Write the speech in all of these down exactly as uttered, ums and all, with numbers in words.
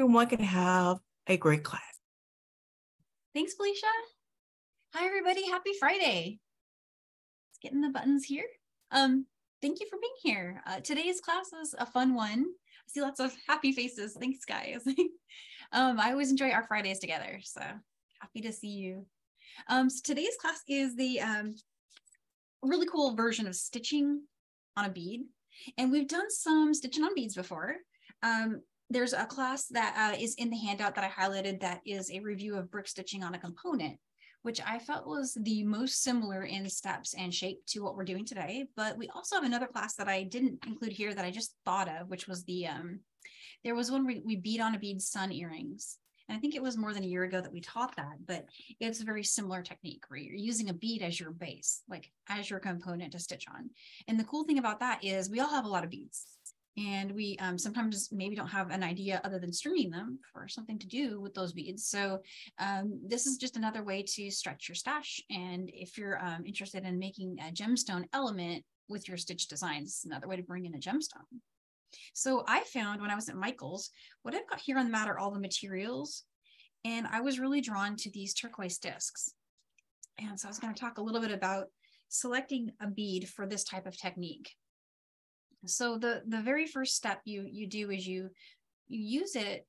everyone can have a great class. Thanks, Felicia. Hi, everybody. Happy Friday. Let's get in the buttons here. Um, thank you for being here. Uh, today's class is a fun one. I see lots of happy faces. Thanks, guys. um, I always enjoy our Fridays together, so happy to see you. Um, so today's class is the um, really cool version of stitching on a bead. And we've done some stitching on beads before. Um, there's a class that uh, is in the handout that I highlighted that is a review of brick stitching on a component, which I felt was the most similar in steps and shape to what we're doing today. But we also have another class that I didn't include here that I just thought of, which was the, um, there was one we, we bead on a bead sun earrings. And I think it was more than a year ago that we taught that, but it's a very similar technique where you're using a bead as your base, like as your component to stitch on. And the cool thing about that is we all have a lot of beads, and we um, sometimes maybe don't have an idea other than stringing them for something to do with those beads. So um, this is just another way to stretch your stash. And if you're um, interested in making a gemstone element with your stitch designs, it's another way to bring in a gemstone. So I found when I was at Michaels, what I've got here on the mat are all the materials, and I was really drawn to these turquoise discs. And so I was going to talk a little bit about selecting a bead for this type of technique. So the, the very first step you, you do is you, you use it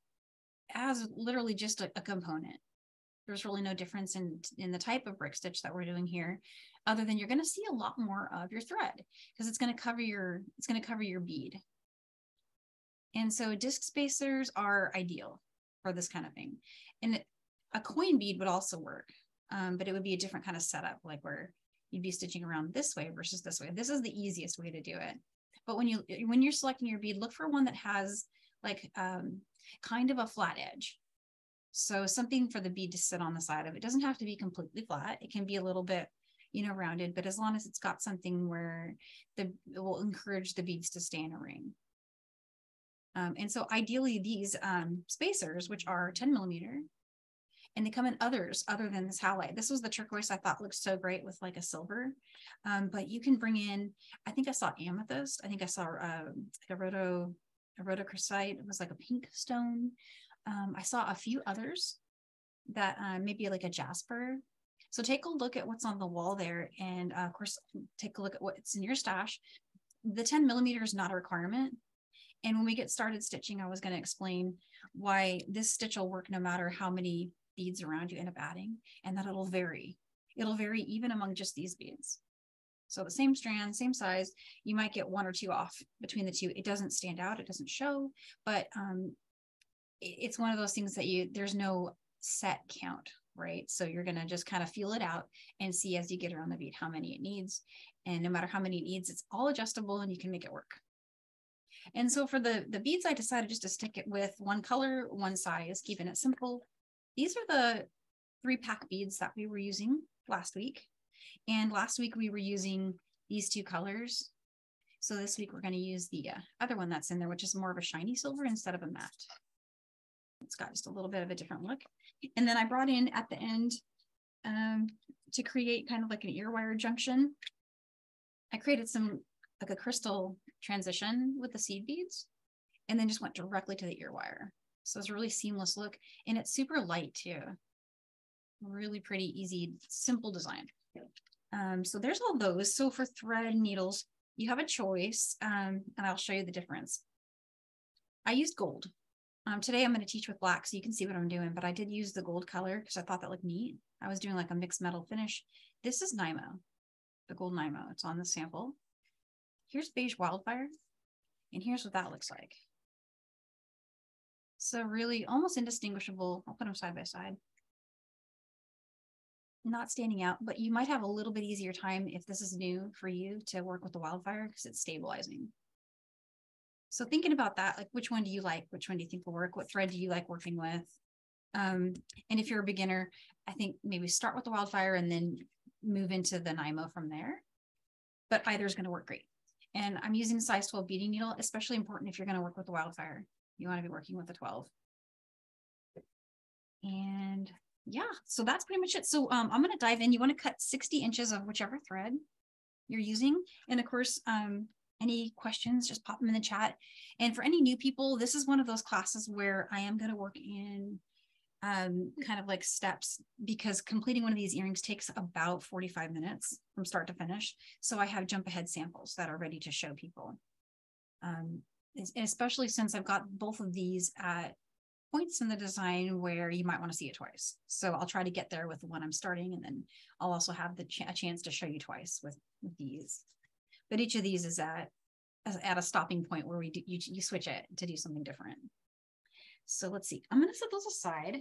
as literally just a, a component. There's really no difference in, in the type of brick stitch that we're doing here, other than you're going to see a lot more of your thread because it's going to cover your, it's going to cover your bead. And so disc spacers are ideal for this kind of thing. And a coin bead would also work, um, but it would be a different kind of setup, like where you'd be stitching around this way versus this way. This is the easiest way to do it. But when, you, when you're selecting your bead, look for one that has like um, kind of a flat edge. So something for the bead to sit on the side of. It doesn't have to be completely flat. It can be a little bit, you know, rounded, but as long as it's got something where the, it will encourage the beads to stay in a ring. Um, and so ideally these um, spacers, which are ten millimeter, and they come in others other than this halide. This was the turquoise I thought looked so great with like a silver, um, but you can bring in, I think I saw amethyst. I think I saw um, like a rhodo, a rhodochrosite. It was like a pink stone. Um, I saw a few others that uh, maybe like a jasper. So take a look at what's on the wall there. And uh, of course, take a look at what's in your stash. The ten millimeter is not a requirement. And when we get started stitching, I was going to explain why this stitch will work no matter how many beads around you end up adding, and that it'll vary. It'll vary even among just these beads. So the same strand, same size, you might get one or two off between the two. It doesn't stand out. It doesn't show, but um, it's one of those things that you, there's no set count, right? So you're going to just kind of feel it out and see as you get around the bead how many it needs. And no matter how many it needs, it's all adjustable and you can make it work. And so for the, the beads, I decided just to stick it with one color, one size, keeping it simple. These are the three pack beads that we were using last week. And last week we were using these two colors. So this week we're going to use the uh, other one that's in there, which is more of a shiny silver instead of a matte. It's got just a little bit of a different look. And then I brought in at the end um, to create kind of like an ear wire junction. I created some like a crystal transition with the seed beads, and then just went directly to the ear wire. So it's a really seamless look, and it's super light too. Really pretty, easy, simple design. Um, so there's all those. So for thread needles, you have a choice, um, and I'll show you the difference. I used gold. Um, today I'm going to teach with black, so you can see what I'm doing, but I did use the gold color because I thought that looked neat. I was doing like a mixed metal finish. This is Nymo, the gold Nymo. It's on the sample. Here's beige wildfire, and here's what that looks like. So really almost indistinguishable. I'll put them side by side. Not standing out, but you might have a little bit easier time if this is new for you to work with the wildfire because it's stabilizing. So thinking about that, like which one do you like? Which one do you think will work? What thread do you like working with? Um, and if you're a beginner, I think maybe start with the wildfire and then move into the Nymo from there. But either is going to work great. And I'm using size twelve beading needle, especially important if you're going to work with the wildfire. You want to be working with a twelve. And yeah, so that's pretty much it. So um, I'm going to dive in. You want to cut sixty inches of whichever thread you're using. And of course, um, any questions, just pop them in the chat. And for any new people, this is one of those classes where I am going to work in um, kind of like steps, because completing one of these earrings takes about forty-five minutes from start to finish. So I have jump ahead samples that are ready to show people. Um, especially since I've got both of these at points in the design where you might want to see it twice. So I'll try to get there with the one I'm starting, and then I'll also have the ch a chance to show you twice with, with these. But each of these is at, at a stopping point where we do, you, you switch it to do something different. So let's see, I'm going to set those aside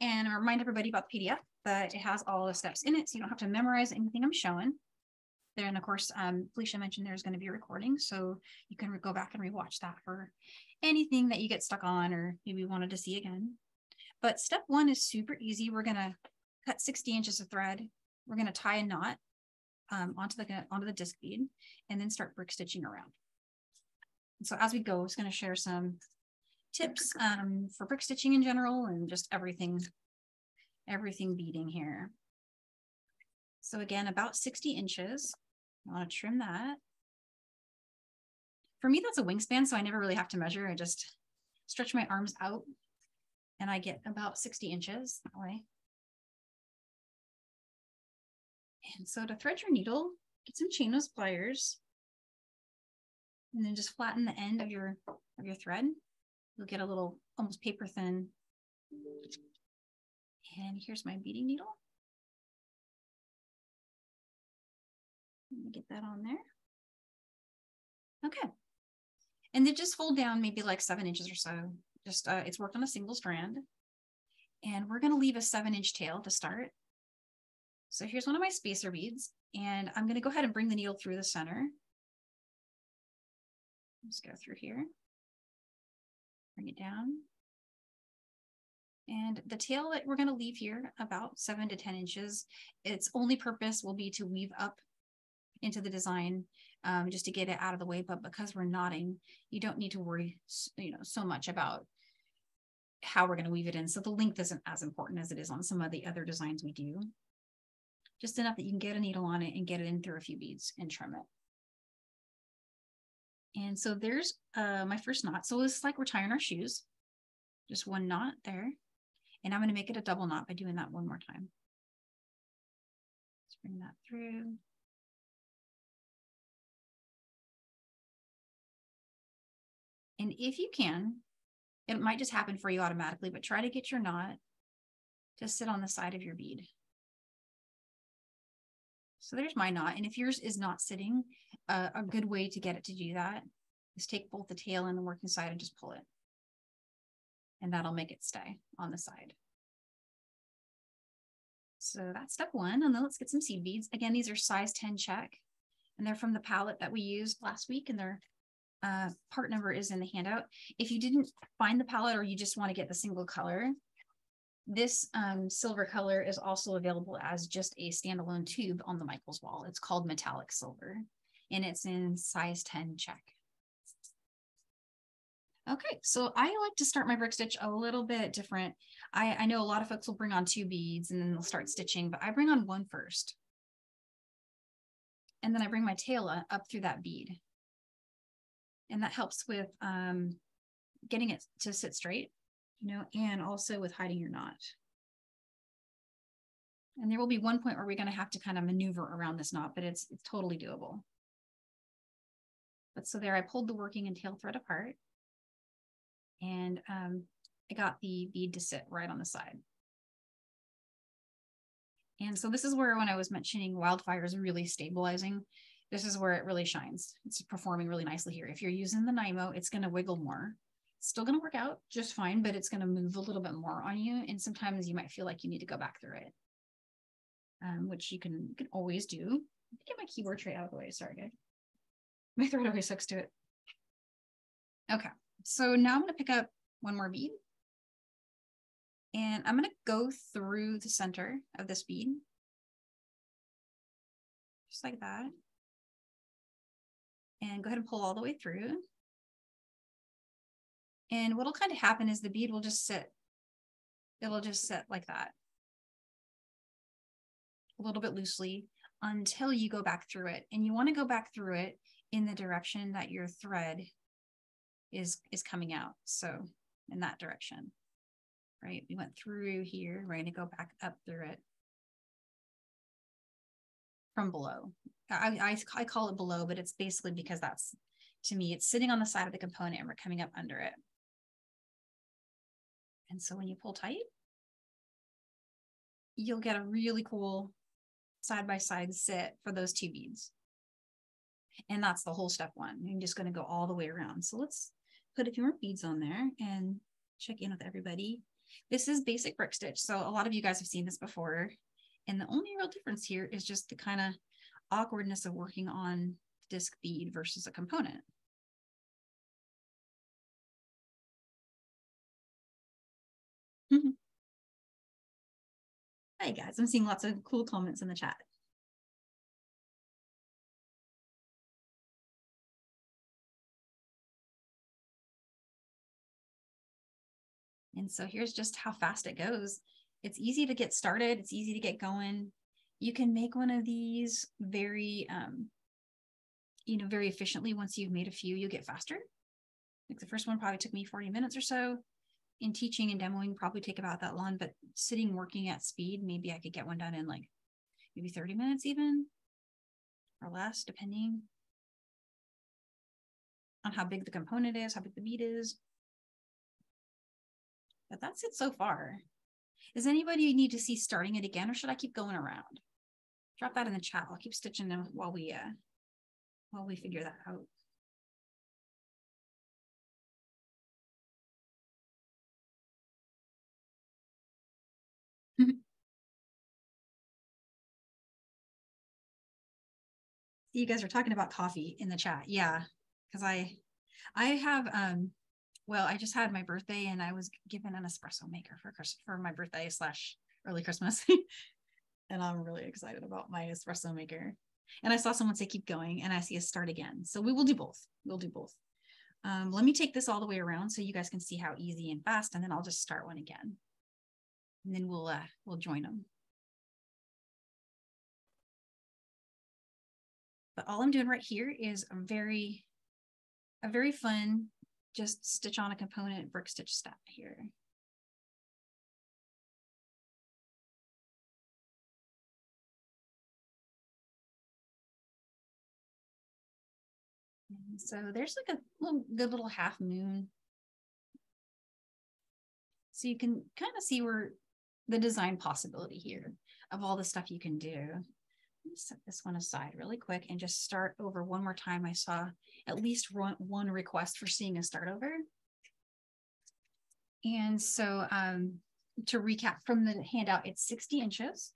and remind everybody about the P D F that it has all the steps in it, so you don't have to memorize anything I'm showing. There, and of course, um, Felicia mentioned there's going to be a recording, so you can go back and rewatch that for anything that you get stuck on or maybe wanted to see again. But step one is super easy. We're going to cut sixty inches of thread. We're going to tie a knot um, onto the onto the disc bead, and then start brick stitching around. And so as we go, it's going to share some tips um, for brick stitching in general and just everything, everything beading here. So again, about sixty inches. I want to trim that. For me, that's a wingspan, so I never really have to measure. I just stretch my arms out and I get about sixty inches that way. And so to thread your needle, get some chain nose pliers and then just flatten the end of your, of your thread. You'll get a little almost paper thin. And here's my beading needle. Let me get that on there. Okay. And then just fold down maybe like seven inches or so. Just uh, it's worked on a single strand. And we're going to leave a seven inch tail to start. So here's one of my spacer beads. And I'm going to go ahead and bring the needle through the center. Just go through here. Bring it down. And the tail that we're going to leave here, about seven to ten inches, its only purpose will be to weave up into the design, um, just to get it out of the way. But because we're knotting, you don't need to worry, you know, so much about how we're going to weave it in. So the length isn't as important as it is on some of the other designs we do. Just enough that you can get a needle on it and get it in through a few beads and trim it. And so there's uh, my first knot. So it's like we're tying our shoes, just one knot there. And I'm going to make it a double knot by doing that one more time. Let's bring that through. And if you can, it might just happen for you automatically, but try to get your knot to sit on the side of your bead. So there's my knot. And if yours is not sitting, uh, a good way to get it to do that is take both the tail and the working side and just pull it. And that'll make it stay on the side. So that's step one. And then let's get some seed beads. Again, these are size ten Czech, and they're from the palette that we used last week, and they're Uh, part number is in the handout. If you didn't find the palette or you just want to get the single color, this um, silver color is also available as just a standalone tube on the Michaels wall. It's called metallic silver, and it's in size ten Czech. Okay, so I like to start my brick stitch a little bit different. I, I know a lot of folks will bring on two beads and then they'll start stitching, but I bring on one first. And then I bring my tail up through that bead. And that helps with um, getting it to sit straight, you know, and also with hiding your knot. And there will be one point where we're going to have to kind of maneuver around this knot, but it's, it's totally doable. But so there, I pulled the working and tail thread apart, and um, I got the bead to sit right on the side. And so this is where, when I was mentioning Wildfire is really stabilizing, this is where it really shines. It's performing really nicely here. If you're using the Nymo, it's going to wiggle more. It's still going to work out just fine, but it's going to move a little bit more on you. And sometimes you might feel like you need to go back through it, um, which you can, you can always do. Get my keyboard tray out of the way. Sorry, guys. My throat always sucks to it. Okay, so now I'm going to pick up one more bead. And I'm going to go through the center of this bead. Just like that. And go ahead and pull all the way through. And what'll kind of happen is the bead will just sit. It'll just sit like that, a little bit loosely, until you go back through it. And you want to go back through it in the direction that your thread is is coming out. So in that direction, right? We went through here, we're gonna go back up through it from below. I, I, I call it below, but it's basically because that's, to me, it's sitting on the side of the component and we're coming up under it. And so when you pull tight, you'll get a really cool side-by-side sit for those two beads. And that's the whole step one. You're just gonna go all the way around. So let's put a few more beads on there and check in with everybody. This is basic brick stitch. So a lot of you guys have seen this before. And the only real difference here is just the kind of awkwardness of working on disc bead versus a component. Mm-hmm. Hey guys, I'm seeing lots of cool comments in the chat. And so here's just how fast it goes. It's easy to get started. It's easy to get going. You can make one of these very, um, you know, very efficiently. Once you've made a few, you'll get faster. Like the first one probably took me forty minutes or so. In teaching and demoing, probably take about that long, but sitting, working at speed, maybe I could get one done in like maybe thirty minutes even, or less, depending on how big the component is, how big the bead is. But that's it so far. Does anybody need to see starting it again, or should I keep going around? Drop that in the chat. I'll keep stitching them while we uh, while we figure that out. You guys are talking about coffee in the chat, yeah. Because I, I have um. Well, I just had my birthday and I was given an espresso maker for for my birthday slash early Christmas. And I'm really excited about my espresso maker. And I saw someone say, keep going. And I see a start again. So we will do both. We'll do both. Um, let me take this all the way around so you guys can see how easy and fast. And then I'll just start one again. And then we'll, uh, we'll join them. But all I'm doing right here is a very, a very fun, just stitch on a component brick stitch step here. And so there's like a little, good little half moon. So you can kind of see where the design possibility here of all the stuff you can do. Let me set this one aside really quick and just start over one more time. I saw at least one, one request for seeing a start over. And so um, to recap from the handout, it's sixty inches.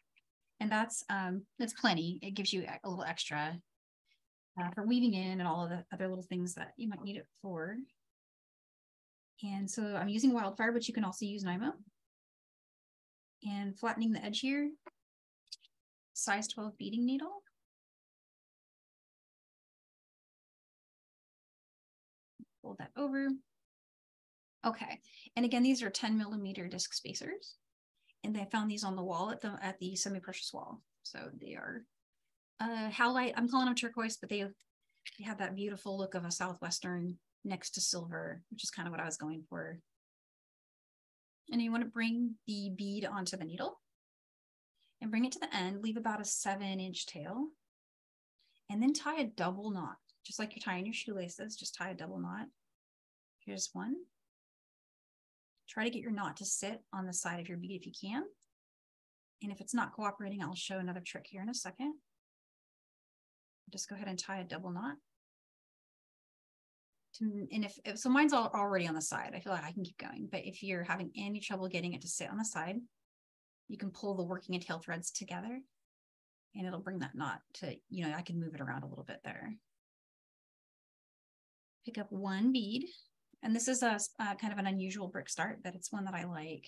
And that's, um, that's plenty. It gives you a little extra uh, for weaving in and all of the other little things that you might need it for. And so I'm using Wildfire, but you can also use Nymo. And flattening the edge here, size twelve beading needle. Fold that over. Okay, and again, these are ten millimeter disc spacers, and I found these on the wall at the at the semi-precious wall. So they are uh, howlite. I'm calling them turquoise, but they, they have that beautiful look of a southwestern next to silver, which is kind of what I was going for. And you want to bring the bead onto the needle and bring it to the end. Leave about a seven-inch tail, and then tie a double knot. Just like you're tying your shoelaces, just tie a double knot. Here's one. Try to get your knot to sit on the side of your bead if you can. And if it's not cooperating, I'll show another trick here in a second. Just go ahead and tie a double knot. And if, if so mine's all already on the side, I feel like I can keep going. But if you're having any trouble getting it to sit on the side, you can pull the working and tail threads together and it'll bring that knot to, you know, I can move it around a little bit there. Pick up one bead, and this is a uh, kind of an unusual brick start, but it's one that I like.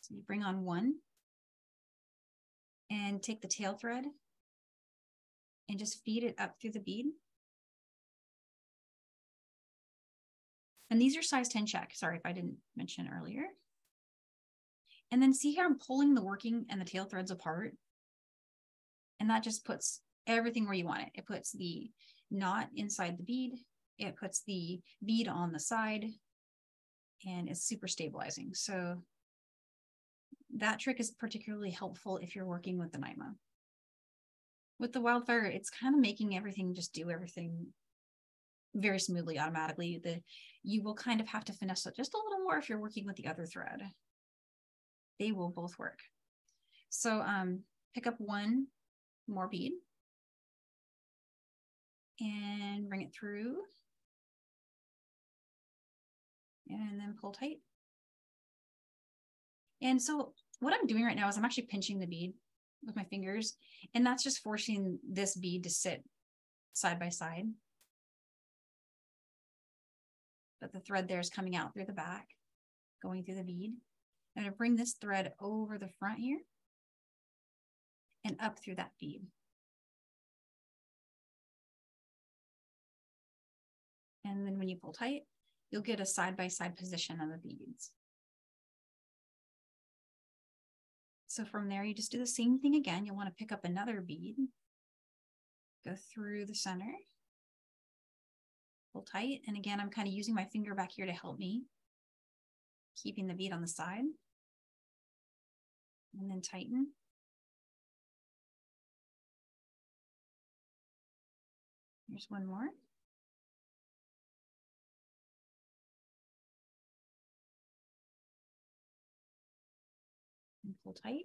So you bring on one and take the tail thread and just feed it up through the bead. And these are size ten Czech, sorry if I didn't mention earlier. And then see here, I'm pulling the working and the tail threads apart, and that just puts everything where you want it. It puts the knot inside the bead. It puts the bead on the side, and it's super stabilizing. So that trick is particularly helpful if you're working with the Nymo. With the Wildfire, it's kind of making everything just do everything very smoothly, automatically. The, you will kind of have to finesse it just a little more if you're working with the other thread. They will both work. So um, pick up one more bead and bring it through and then pull tight. And so what I'm doing right now is I'm actually pinching the bead with my fingers, and that's just forcing this bead to sit side by side. But the thread there is coming out through the back, going through the bead. I'm going to bring this thread over the front here and up through that bead. And then when you pull tight, you'll get a side-by-side position on the beads. So from there, you just do the same thing again. You'll want to pick up another bead, go through the center, pull tight. And again, I'm kind of using my finger back here to help me, keeping the bead on the side, and then tighten. Here's one more. Pull tight.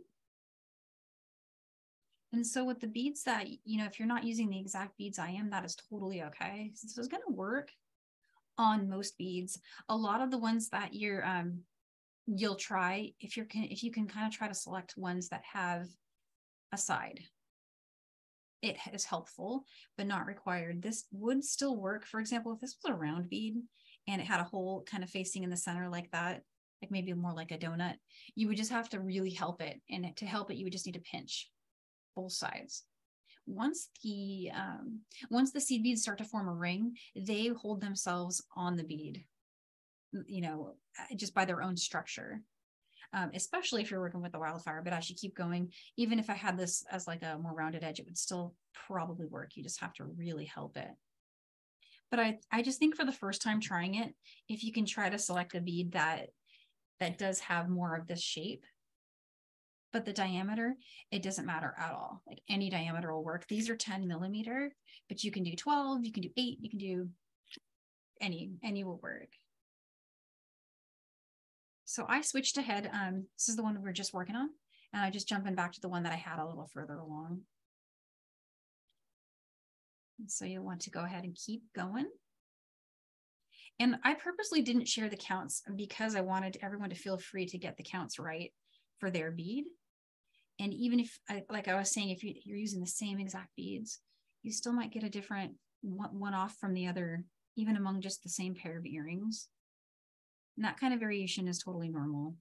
And so with the beads that, you know, if you're not using the exact beads I am, that is totally okay. This is going to work on most beads. A lot of the ones that you're, um, you'll try, if you're, can, if you can kind of try to select ones that have a side, it is helpful, but not required. This would still work. For example, if this was a round bead and it had a hole kind of facing in the center like that, like maybe more like a donut, you would just have to really help it. And to help it, you would just need to pinch both sides. Once the, um, once the seed beads start to form a ring, they hold themselves on the bead, you know, just by their own structure, um, especially if you're working with the Wildfire. But as you keep going, even if I had this as like a more rounded edge, it would still probably work. You just have to really help it. But I, I just think for the first time trying it, if you can try to select a bead that that does have more of this shape, but the diameter, it doesn't matter at all. Like any diameter will work. These are ten millimeter, but you can do twelve, you can do eight, you can do any, any will work. So I switched ahead. Um, this is the one we were just working on, and I'm just jumping back to the one that I had a little further along. And so you'll want to go ahead and keep going. And I purposely didn't share the counts because I wanted everyone to feel free to get the counts right for their bead. And even if, I, like I was saying, if you, you're using the same exact beads, you still might get a different one, one off from the other, even among just the same pair of earrings. And that kind of variation is totally normal,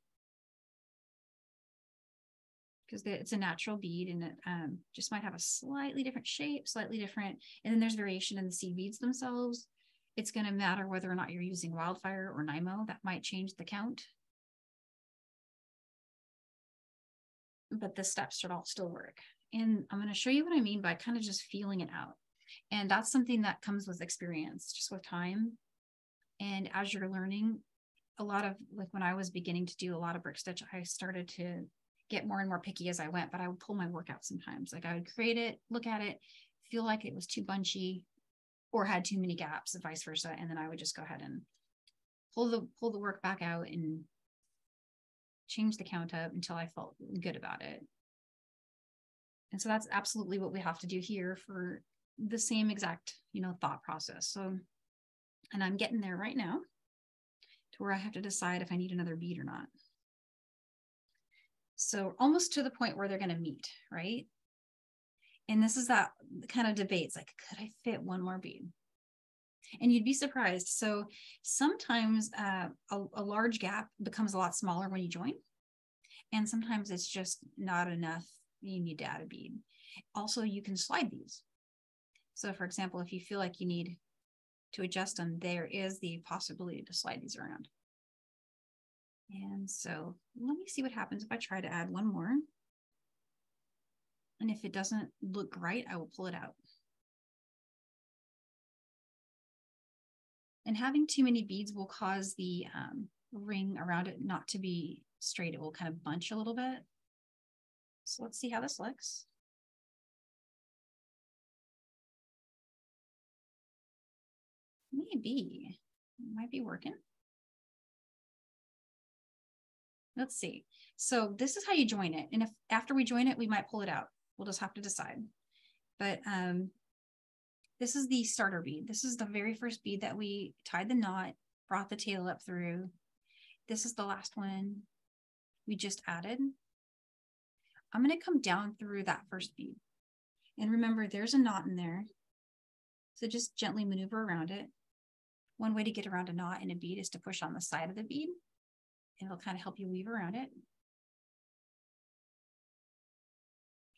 because it's a natural bead, and it um, just might have a slightly different shape, slightly different. And then there's variation in the seed beads themselves. It's going to matter whether or not you're using Wildfire or Nymo. That might change the count. But the steps should all still work. And I'm going to show you what I mean by kind of just feeling it out. And that's something that comes with experience, just with time. And as you're learning, a lot of, like when I was beginning to do a lot of brick stitch, I started to get more and more picky as I went, but I would pull my work out sometimes. Like I would create it, look at it, feel like it was too bunchy, or had too many gaps, and vice versa. And then I would just go ahead and pull the pull the work back out and change the count up until I felt good about it. And so that's absolutely what we have to do here for the same exact, you know, thought process. So, and I'm getting there right now to where I have to decide if I need another bead or not. So almost to the point where they're going to meet, right? And this is that kind of debate. It's like, could I fit one more bead? And you'd be surprised. So sometimes uh, a, a large gap becomes a lot smaller when you join. And sometimes it's just not enough. You need to add a bead. Also, you can slide these. So for example, if you feel like you need to adjust them, there is the possibility to slide these around. And so let me see what happens if I try to add one more. And if it doesn't look right, I will pull it out. And having too many beads will cause the um, ring around it not to be straight. It will kind of bunch a little bit. So let's see how this looks. Maybe, it might be working. Let's see. So this is how you join it. And if after we join it, we might pull it out. We'll just have to decide. But um, this is the starter bead. This is the very first bead that we tied the knot, brought the tail up through. This is the last one we just added. I'm going to come down through that first bead. And remember, there's a knot in there. So just gently maneuver around it. One way to get around a knot in a bead is to push on the side of the bead. It'll kind of help you weave around it.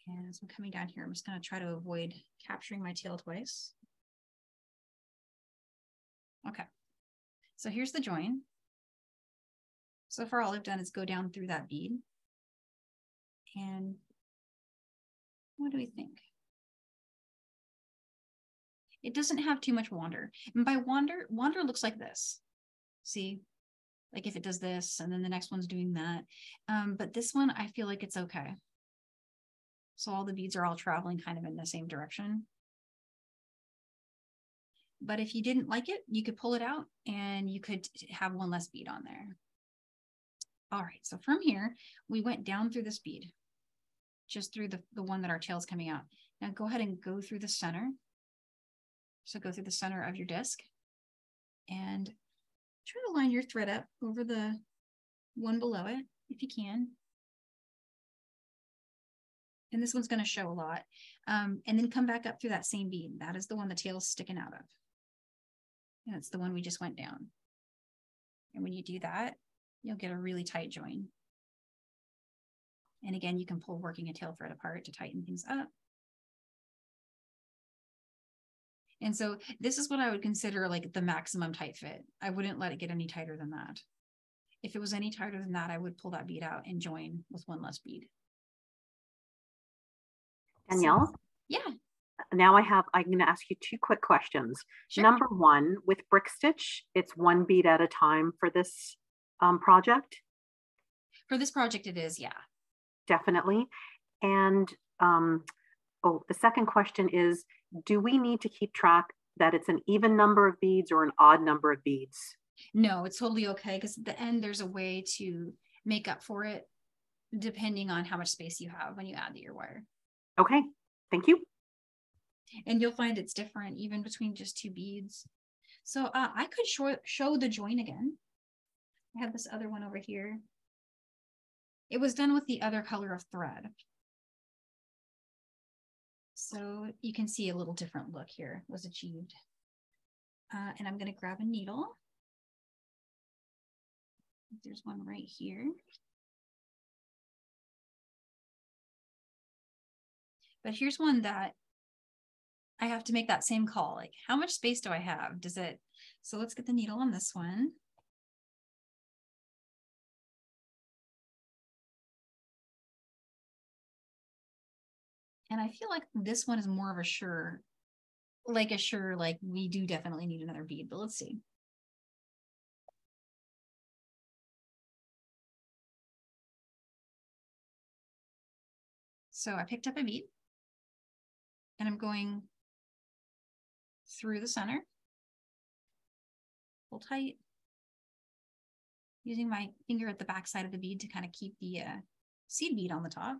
And as I'm coming down here, I'm just going to try to avoid capturing my tail twice. Okay, so here's the join. So far, all I've done is go down through that bead. And what do we think? It doesn't have too much wander. And by wander, wander looks like this. See? Like if it does this, and then the next one's doing that. Um, but this one, I feel like it's okay. So all the beads are all traveling kind of in the same direction. But if you didn't like it, you could pull it out and you could have one less bead on there. All right, so from here, we went down through this bead, just through the, the one that our tail is coming out. Now go ahead and go through the center. So go through the center of your disc and try to line your thread up over the one below it, if you can. And this one's going to show a lot. Um, and then come back up through that same bead. That is the one the tail's sticking out of. And it's the one we just went down. And when you do that, you'll get a really tight join. And again, you can pull working a tail thread apart to tighten things up. And so this is what I would consider like the maximum tight fit. I wouldn't let it get any tighter than that. If it was any tighter than that, I would pull that bead out and join with one less bead. Danielle? So, yeah. Now I have, I'm going to ask you two quick questions. Sure. Number one, with brick stitch, it's one bead at a time for this um, project? For this project, it is, yeah. Definitely. And um, oh, the second question is, do we need to keep track that it's an even number of beads or an odd number of beads? No, it's totally okay, because at the end, there's a way to make up for it, depending on how much space you have when you add the ear wire. Okay, thank you. And you'll find it's different even between just two beads. So uh, I could show, show the join again. I have this other one over here. It was done with the other color of thread. So you can see a little different look here was achieved. Uh, and I'm going to grab a needle. There's one right here. But here's one that I have to make that same call. Like, how much space do I have? Does it? So let's get the needle on this one. And I feel like this one is more of a sure, like a sure, like we do definitely need another bead, but let's see. So I picked up a bead and I'm going through the center, pull tight, using my finger at the back side of the bead to kind of keep the uh, seed bead on the top.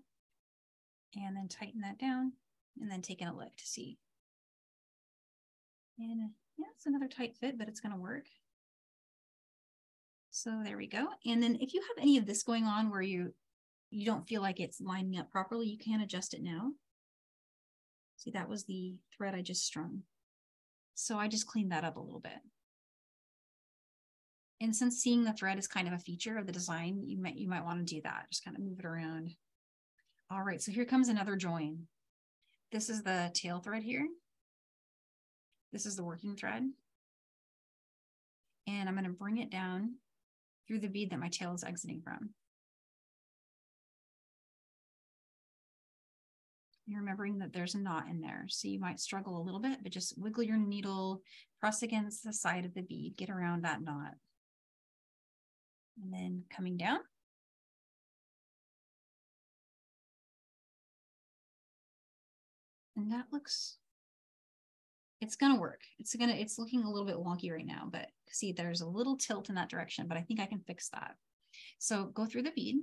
And then tighten that down and then taking a look to see. And yeah, it's another tight fit, but it's going to work. So there we go. And then if you have any of this going on where you, you don't feel like it's lining up properly, you can adjust it now. See, that was the thread I just strung. So I just cleaned that up a little bit. And since seeing the thread is kind of a feature of the design, you might, you might want to do that. Just kind of move it around. All right, so here comes another join. This is the tail thread here. This is the working thread. And I'm going to bring it down through the bead that my tail is exiting from. You're remembering that there's a knot in there. So you might struggle a little bit, but just wiggle your needle, press against the side of the bead, get around that knot. And then coming down. And that looks, it's gonna work. It's gonna, it's looking a little bit wonky right now, but see, there's a little tilt in that direction, but I think I can fix that. So go through the bead,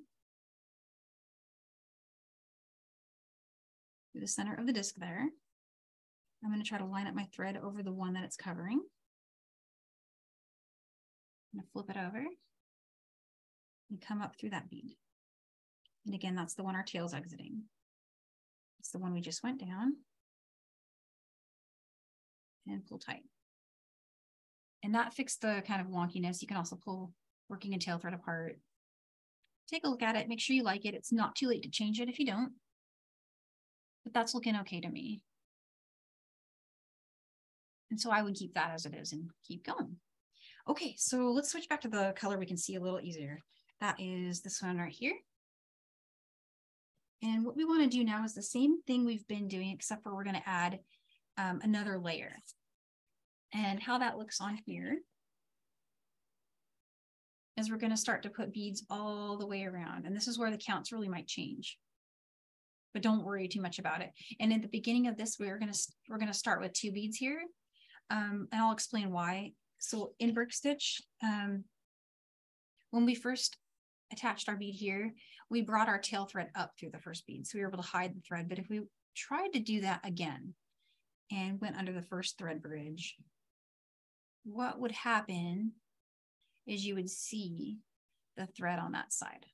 through the center of the disc there. I'm gonna try to line up my thread over the one that it's covering. I'm gonna flip it over and come up through that bead. And again, that's the one our tail's exiting. It's the one we just went down. And pull tight. And that fixed the kind of wonkiness. You can also pull working and tail thread apart. Take a look at it, make sure you like it. It's not too late to change it if you don't, but that's looking okay to me. And so I would keep that as it is and keep going. Okay, so let's switch back to the color we can see a little easier. That is this one right here. And what we want to do now is the same thing we've been doing, except for we're going to add um, another layer. And how that looks on here is we're going to start to put beads all the way around. And this is where the counts really might change, but don't worry too much about it. And at the beginning of this, we're going to, we're going to start with two beads here. Um, and I'll explain why. So in Brick Stitch, um, when we first attached our bead here, we brought our tail thread up through the first bead. So we were able to hide the thread. But if we tried to do that again and went under the first thread bridge, what would happen is you would see the thread on that side.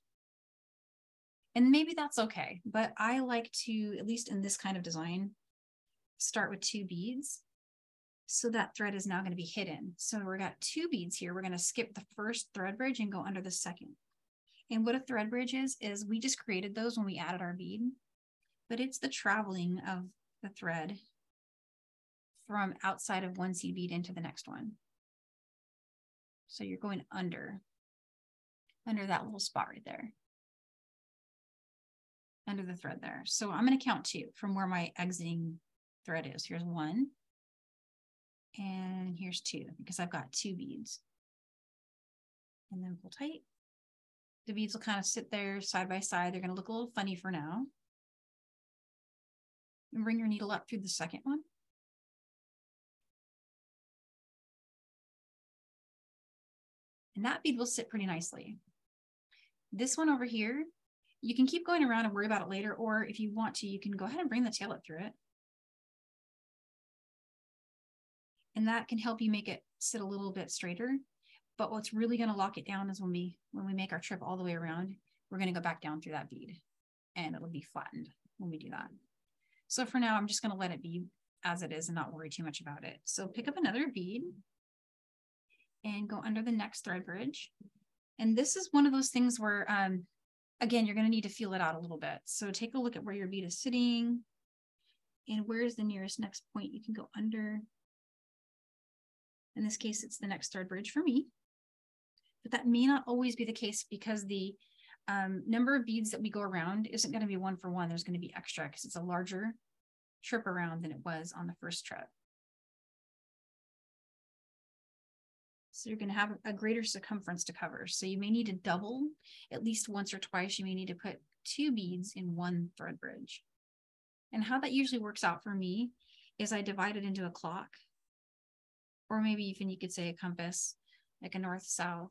And maybe that's okay, but I like to, at least in this kind of design, start with two beads. So that thread is now going to be hidden. So we've got two beads here. We're going to skip the first thread bridge and go under the second. And what a thread bridge is, is we just created those when we added our bead, but it's the traveling of the thread from outside of one seed bead into the next one. So you're going under, under that little spot right there, under the thread there. So I'm going to count two from where my exiting thread is. Here's one, and here's two, because I've got two beads. And then pull tight. The beads will kind of sit there side by side. They're going to look a little funny for now. And bring your needle up through the second one. And that bead will sit pretty nicely. This one over here, you can keep going around and worry about it later, or if you want to, you can go ahead and bring the tail up through it. And that can help you make it sit a little bit straighter. But what's really going to lock it down is when we when we make our trip all the way around, we're going to go back down through that bead and it'll be flattened when we do that. So for now, I'm just going to let it be as it is and not worry too much about it. So pick up another bead and go under the next thread bridge. And this is one of those things where, um, again, you're going to need to feel it out a little bit. So take a look at where your bead is sitting and where's the nearest next point you can go under. In this case, it's the next thread bridge for me. But that may not always be the case because the um, number of beads that we go around isn't going to be one for one. There's going to be extra because it's a larger trip around than it was on the first trip. So you're going to have a greater circumference to cover. So you may need to double at least once or twice. You may need to put two beads in one thread bridge. And how that usually works out for me is I divide it into a clock, or maybe even you could say a compass, like a north, south,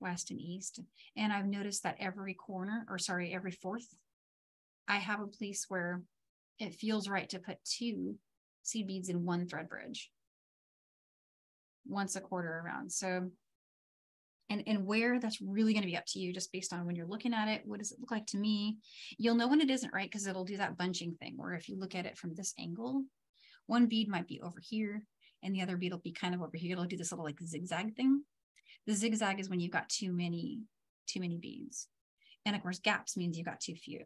west, and east. And I've noticed that every corner, or sorry, every fourth, I have a place where it feels right to put two seed beads in one thread bridge, once a quarter around. So, and, and where that's really gonna be up to you, just based on when you're looking at it, what does it look like to me? You'll know when it isn't right, because it'll do that bunching thing, where if you look at it from this angle, one bead might be over here, and the other bead will be kind of over here. It'll do this little like zigzag thing. The zigzag is when you've got too many, too many beads. And of course, gaps means you've got too few.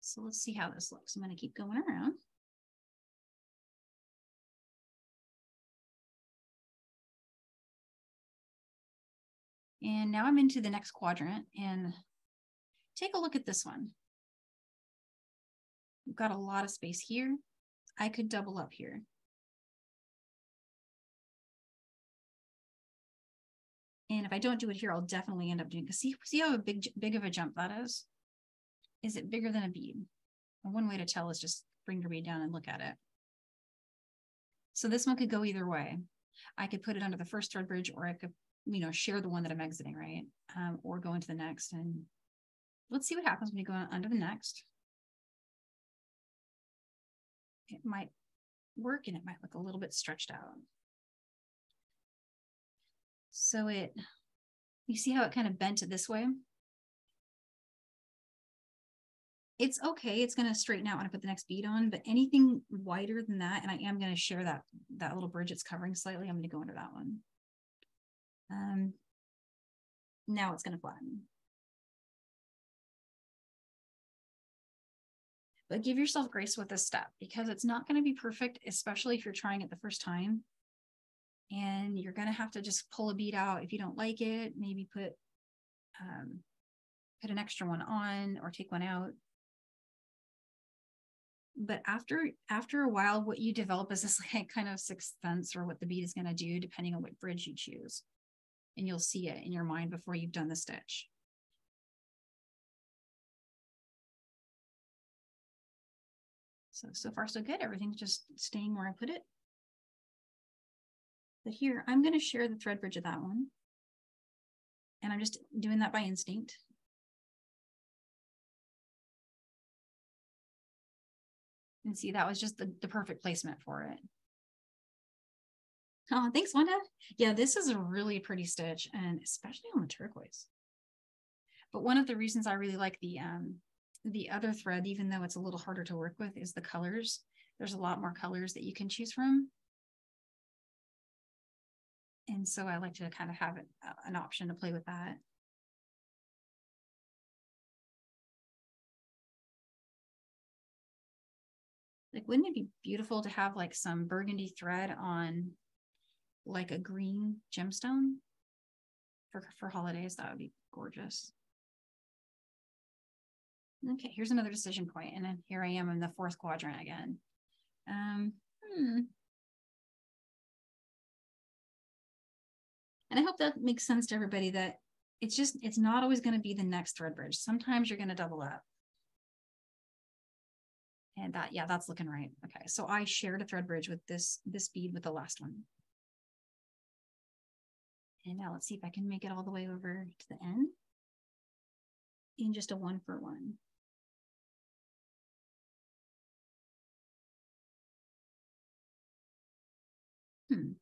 So let's see how this looks. I'm going to keep going around. And now I'm into the next quadrant, and Take a look at this one. We've got a lot of space here. I could double up here. And if I don't do it here, I'll definitely end up doing, because see, see how big, big of a jump that is? Is it bigger than a bead? And one way to tell is just bring your bead down and look at it. So this one could go either way. I could put it under the first thread bridge, or I could, you know, share the one that I'm exiting, right? Um, or go into the next, and let's see what happens when you go under the next. It might work and it might look a little bit stretched out. So it, you see how it kind of bent it this way? It's okay, it's gonna straighten out when I put the next bead on, but anything wider than that, and I am gonna share that, that little bridge it's covering slightly, I'm gonna go under that one. Um, now it's gonna flatten. But give yourself grace with this step, because it's not gonna be perfect, especially if you're trying it the first time. And you're gonna have to just pull a bead out. If you don't like it, maybe put, um, put an extra one on or take one out. But after, after a while, what you develop is this like kind of sixth sense for what the bead is gonna do, depending on what bridge you choose. And you'll see it in your mind before you've done the stitch. So, so far so good. Everything's just staying where I put it. But here, I'm gonna share the thread bridge of that one. And I'm just doing that by instinct. And see, that was just the, the perfect placement for it. Oh, thanks, Wanda. Yeah, this is a really pretty stitch, and especially on the turquoise. But one of the reasons I really like the, um, the other thread, even though it's a little harder to work with, is the colors. There's a lot more colors that you can choose from. And so I like to kind of have it, uh, an option to play with that. Like, wouldn't it be beautiful to have like some burgundy thread on like a green gemstone for, for holidays? That would be gorgeous. Okay, here's another decision point. And then here I am in the fourth quadrant again. Um, hmm. And I hope that makes sense to everybody, that it's just, it's not always going to be the next thread bridge. Sometimes you're going to double up. And that, yeah, that's looking right. Okay, so I shared a thread bridge with this, this bead with the last one. And now let's see if I can make it all the way over to the end in just a one for one. Hmm.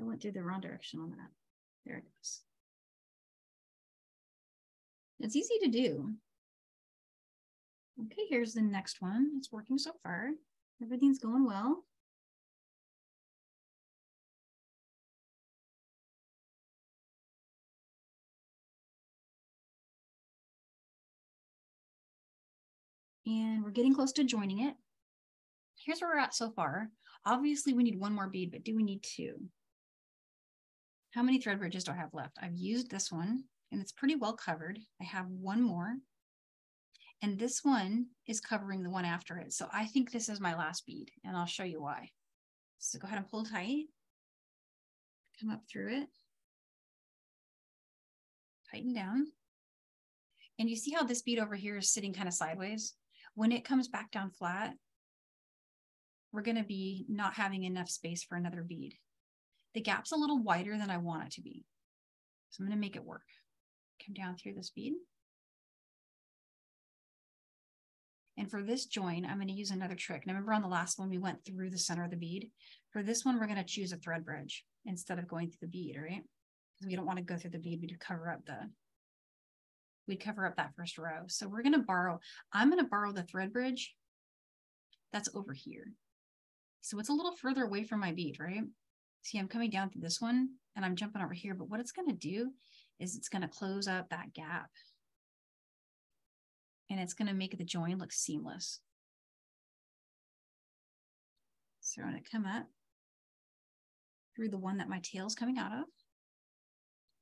I went through the wrong direction on that. There it is. It's easy to do. Okay, here's the next one. It's working so far. Everything's going well. And we're getting close to joining it. Here's where we're at so far. Obviously, we need one more bead, but do we need two? How many thread bridges do I have left? I've used this one and it's pretty well covered. I have one more, and this one is covering the one after it. So I think this is my last bead, and I'll show you why. So go ahead and pull tight, come up through it, tighten down. And you see how this bead over here is sitting kind of sideways? When it comes back down flat, we're gonna be not having enough space for another bead. The gap's a little wider than I want it to be. So I'm gonna make it work. Come down through this bead. And for this join, I'm gonna use another trick. Now remember on the last one, we went through the center of the bead. For this one, we're gonna choose a thread bridge instead of going through the bead, right? Because we don't wanna go through the bead, we'd cover up the, we'd cover up that first row. So we're gonna borrow, I'm gonna borrow the thread bridge that's over here. So it's a little further away from my bead, right? See, I'm coming down through this one and I'm jumping over here, but what it's gonna do is it's gonna close up that gap and it's gonna make the join look seamless. So I'm going to come up through the one that my tail is coming out of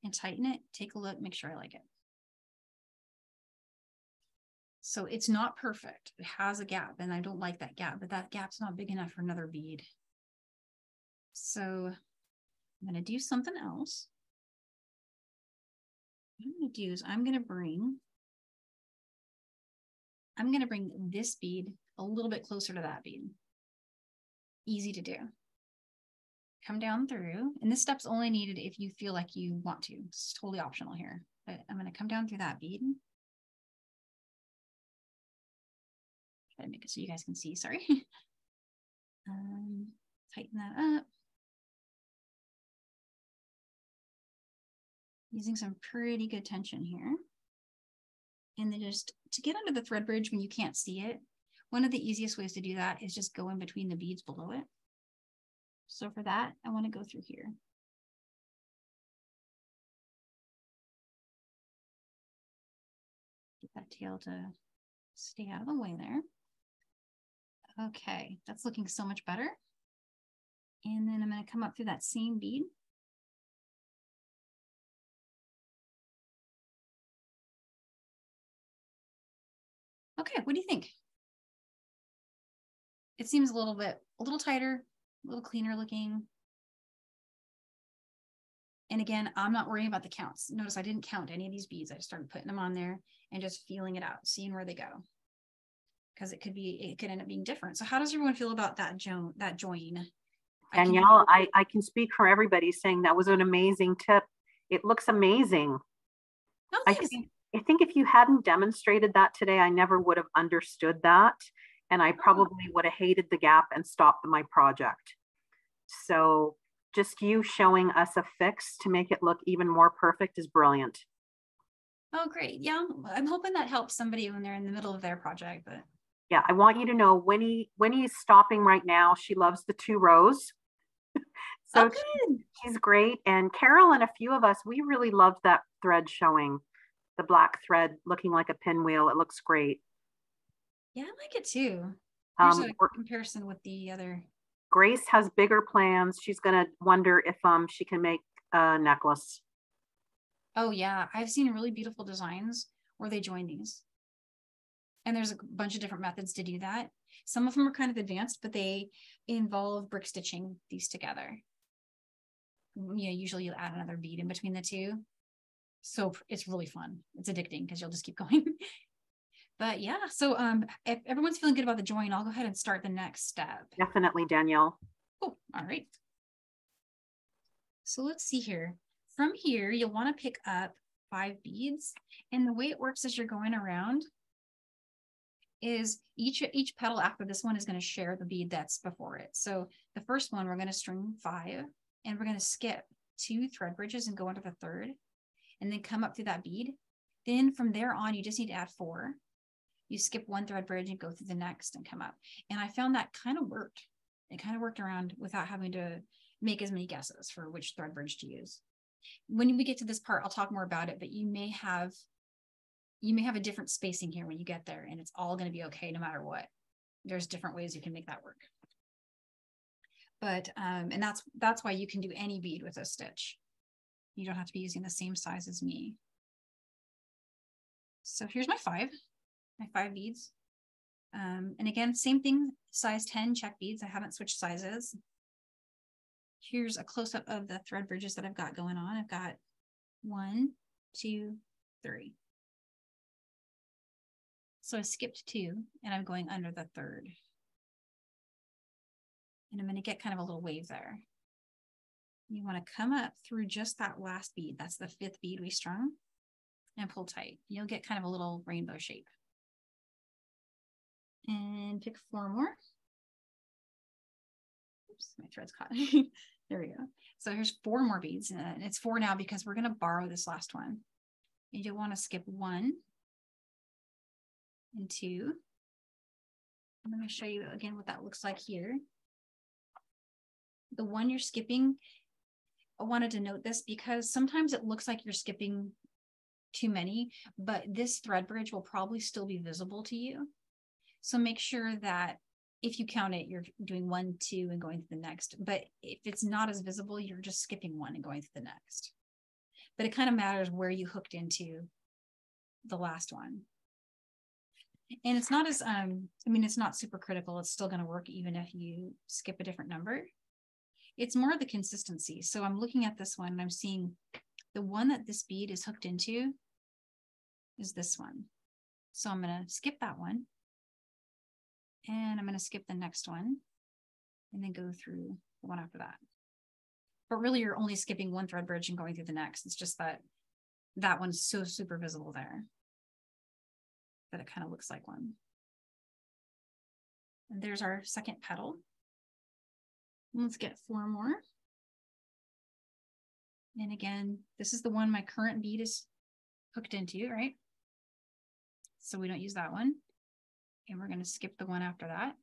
and tighten it, take a look, make sure I like it. So it's not perfect. It has a gap and I don't like that gap, but that gap's not big enough for another bead. So I'm going to do something else. What I'm going to do is I'm going to bring, I'm going to bring this bead a little bit closer to that bead. Easy to do. Come down through, and this step's only needed if you feel like you want to. It's totally optional here, but I'm going to come down through that bead. Try to make it so you guys can see, sorry. um, tighten that up. Using some pretty good tension here. And then just to get under the thread bridge when you can't see it, one of the easiest ways to do that is just go in between the beads below it. So for that, I want to go through here. Get that tail to stay out of the way there. Okay, that's looking so much better. And then I'm going to come up through that same bead. Okay, what do you think? It seems a little bit, a little tighter, a little cleaner looking. And again, I'm not worrying about the counts. Notice I didn't count any of these beads. I just started putting them on there and just feeling it out, seeing where they go. Because it could be, it could end up being different. So how does everyone feel about that jo- that join? Danielle, I, I can speak for everybody saying that was an amazing tip. It looks amazing. Oh, thanks. I, I think if you hadn't demonstrated that today, I never would have understood that. And I probably would have hated the gap and stopped my project. So just you showing us a fix to make it look even more perfect is brilliant. Oh, great. Yeah, I'm hoping that helps somebody when they're in the middle of their project. But yeah, I want you to know Winnie, Winnie's stopping right now. She loves the two rows. So okay. she, she's great. And Carol and a few of us, we really loved that thread showing. The black thread looking like a pinwheel. It looks great. Yeah, I like it too. Here's um, a comparison with the other. Grace has bigger plans. She's going to wonder if um she can make a necklace. Oh yeah, I've seen really beautiful designs where they join these. And there's a bunch of different methods to do that. Some of them are kind of advanced, but they involve brick stitching these together. You know, usually you'll add another bead in between the two. So it's really fun. It's addicting because you'll just keep going. But yeah, so um, if everyone's feeling good about the join, I'll go ahead and start the next step. Definitely, Danielle. Oh, all right. So let's see here. From here, you'll want to pick up five beads. And the way it works as you're going around is each, each petal after this one is going to share the bead that's before it. So the first one, we're going to string five, and we're going to skip two thread bridges and go onto the third, and then come up through that bead. Then from there on, you just need to add four. You skip one thread bridge and go through the next and come up. And I found that kind of worked. It kind of worked around without having to make as many guesses for which thread bridge to use. When we get to this part, I'll talk more about it, but you may have, you may have a different spacing here when you get there, and it's all going to be okay no matter what. There's different ways you can make that work. But, um, and that's, that's why you can do any bead with a stitch. You don't have to be using the same size as me. So here's my five. My five beads. Um, and again, same thing, size ten Czech beads. I haven't switched sizes. Here's a close-up of the thread bridges that I've got going on. I've got one, two, three. So I skipped two and I'm going under the third. And I'm going to get kind of a little wave there. You want to come up through just that last bead. That's the fifth bead we strung, and pull tight. You'll get kind of a little rainbow shape. And pick four more. Oops, my thread's caught. There we go. So here's four more beads, and it's four now because we're going to borrow this last one. And you'll want to skip one and two. I'm going to show you again what that looks like here. The one you're skipping, I wanted to note this because sometimes it looks like you're skipping too many, but this thread bridge will probably still be visible to you. So make sure that if you count it, you're doing one, two, and going to the next. But if it's not as visible, you're just skipping one and going to the next. But it kind of matters where you hooked into the last one. And it's not as, um, I mean, it's not super critical. It's still going to work even if you skip a different number. It's more the consistency. So I'm looking at this one and I'm seeing the one that this bead is hooked into is this one. So I'm going to skip that one. And I'm going to skip the next one and then go through the one after that. But really, you're only skipping one thread bridge and going through the next. It's just that that one's so super visible there that it kind of looks like one. And there's our second petal. Let's get four more. And again, this is the one my current bead is hooked into, right? So we don't use that one. And we're going to skip the one after that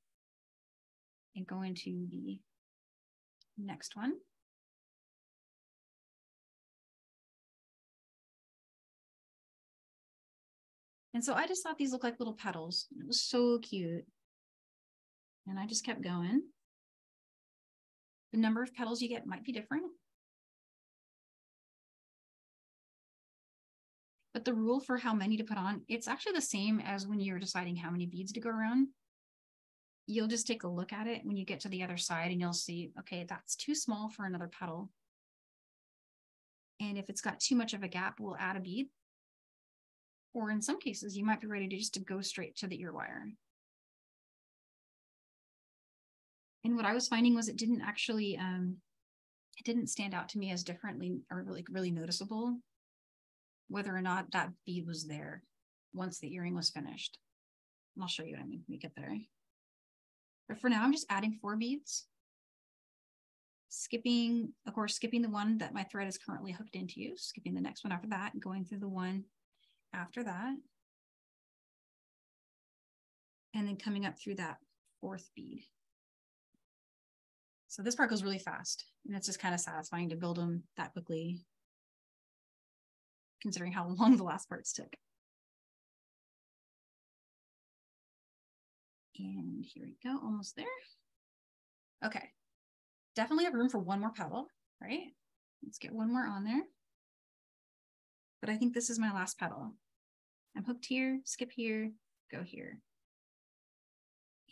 and go into the next one. And so I just thought these looked like little petals. It was so cute. And I just kept going. The number of petals you get might be different. But the rule for how many to put on, it's actually the same as when you're deciding how many beads to go around. You'll just take a look at it when you get to the other side and you'll see, okay, that's too small for another petal. And if it's got too much of a gap, we'll add a bead. Or in some cases, you might be ready to just to go straight to the ear wire. And what I was finding was it didn't actually, um, it didn't stand out to me as differently or really, really noticeable whether or not that bead was there once the earring was finished. And I'll show you what I mean when we get there. But for now, I'm just adding four beads, skipping, of course, skipping the one that my thread is currently hooked into, skipping the next one after that, and going through the one after that, and then coming up through that fourth bead. So this part goes really fast, and it's just kind of satisfying to build them that quickly, considering how long the last parts took. And here we go, almost there. Okay, definitely have room for one more petal, right? Let's get one more on there. But I think this is my last petal. I'm hooked here, skip here, go here.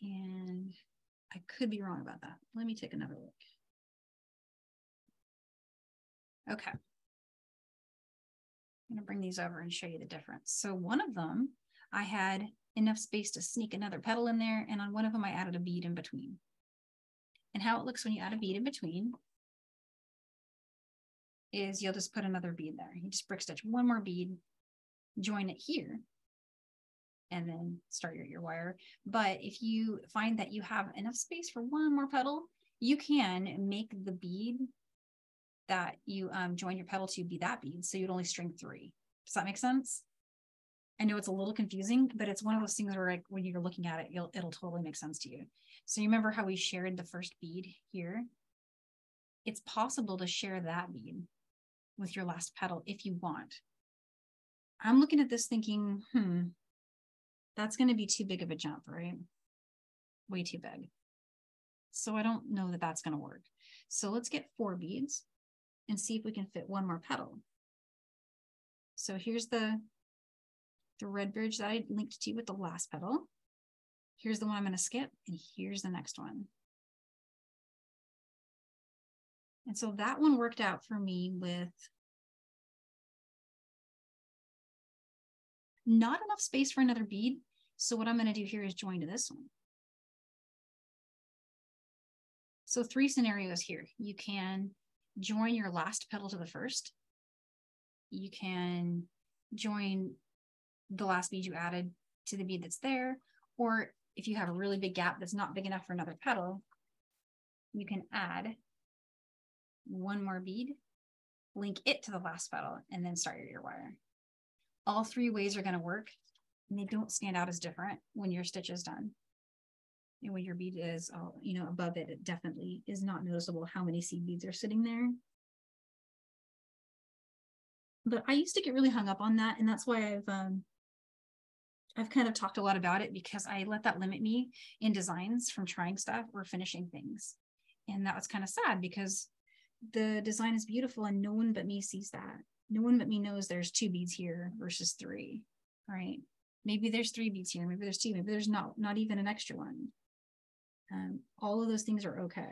And I could be wrong about that. Let me take another look. Okay. I'm gonna bring these over and show you the difference. So one of them, I had enough space to sneak another petal in there, and on one of them I added a bead in between. And how it looks when you add a bead in between is you'll just put another bead there. You just brick stitch one more bead, join it here, and then start your ear wire. But if you find that you have enough space for one more petal, you can make the bead that you um, join your petal to be that bead, so you'd only string three. Does that make sense? I know it's a little confusing, but it's one of those things where, like, when you're looking at it, you'll, it'll totally make sense to you. So you remember how we shared the first bead here? It's possible to share that bead with your last petal if you want. I'm looking at this thinking, hmm, that's going to be too big of a jump, right? Way too big. So I don't know that that's going to work. So let's get four beads and see if we can fit one more petal. So here's the, the red bridge that I linked to with the last petal. Here's the one I'm going to skip, and here's the next one. And so that one worked out for me with not enough space for another bead. So what I'm going to do here is join to this one. So three scenarios here. You can join your last petal to the first. You can join the last bead you added to the bead that's there. Or if you have a really big gap that's not big enough for another petal, you can add one more bead, link it to the last petal, and then start your ear wire. All three ways are going to work, and they don't stand out as different when your stitch is done. And when your bead is, all, you know, above it, it definitely is not noticeable how many seed beads are sitting there. But I used to get really hung up on that, and that's why I've um, I've kind of talked a lot about it because I let that limit me in designs from trying stuff or finishing things. And that was kind of sad because the design is beautiful and no one but me sees that. No one but me knows there's two beads here versus three, right? Maybe there's three beads here, maybe there's two, maybe there's not, not even an extra one. Um, all of those things are okay.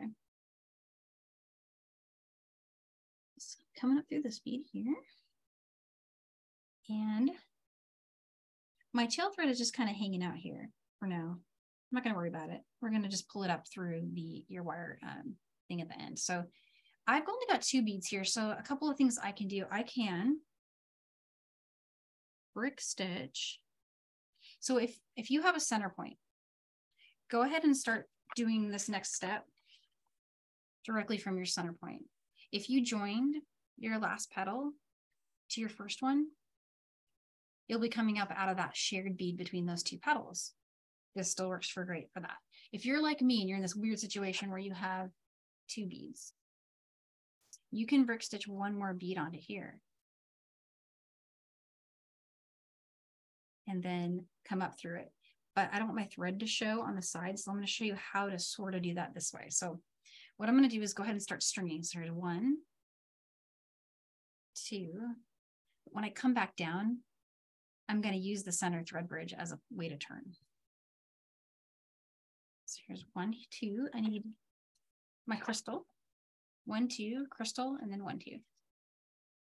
So coming up through this bead here. And my tail thread is just kind of hanging out here for now. I'm not gonna worry about it. We're gonna just pull it up through the ear wire um, thing at the end. So I've only got two beads here. So a couple of things I can do, I can brick stitch. So if, if you have a center point, go ahead and start doing this next step directly from your center point. If you joined your last petal to your first one, you'll be coming up out of that shared bead between those two petals. This still works for great for that. If you're like me and you're in this weird situation where you have two beads, you can brick stitch one more bead onto here. And then come up through it. But I don't want my thread to show on the side, so I'm going to show you how to sort of do that this way. So what I'm going to do is go ahead and start stringing. So here's one, two. When I come back down, I'm going to use the center thread bridge as a way to turn. So here's one, two. I need my crystal. One, two, crystal, and then one, two.